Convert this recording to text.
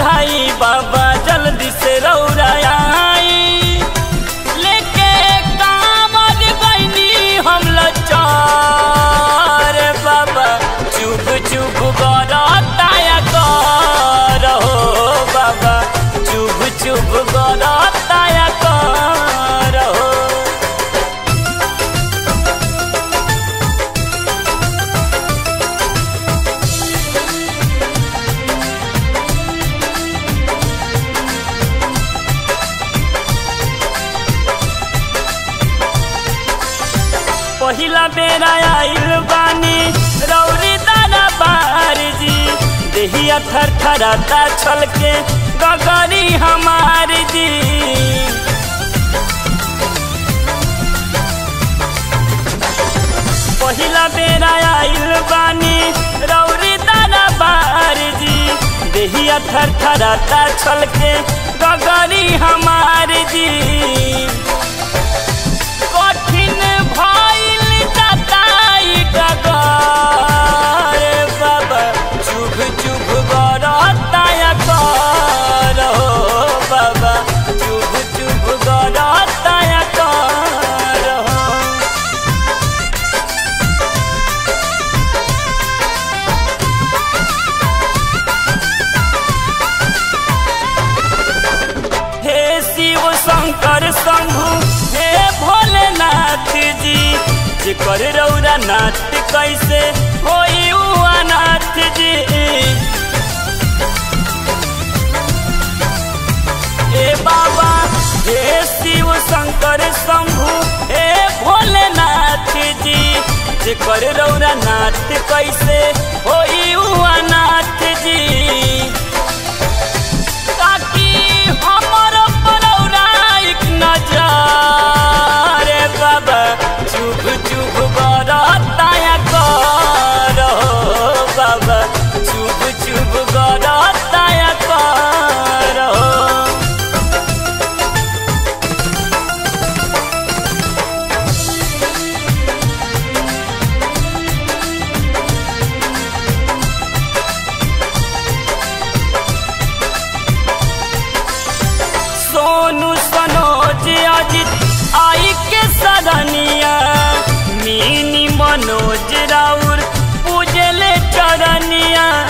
चढ़ाई बाबा जल्दी से रौरा आई लेके कामर बनी हम लचार बाबा चुभ चुभ गरताया करो बाबा चुभ चुभ गरताया करो। पहिला बेरा आइल बानी रौरी दरबार जी देहिया थरथराता छलके गगरी हमार जी पहिला बेरा आइल बानी रौरी दरबार जी देहिया थरथराता छलके गगरी हमार जी शंकर शंभु हे भोलेनाथ जी जिकर रौरा नाथ कैसे होई अनाथ जी हे बाबा हे शिव शंकर शंभु हे भोलेनाथ जी जिकर रौरा नाथ कैसे होई अनाथ जी मनोज राउर पूजले चरनिया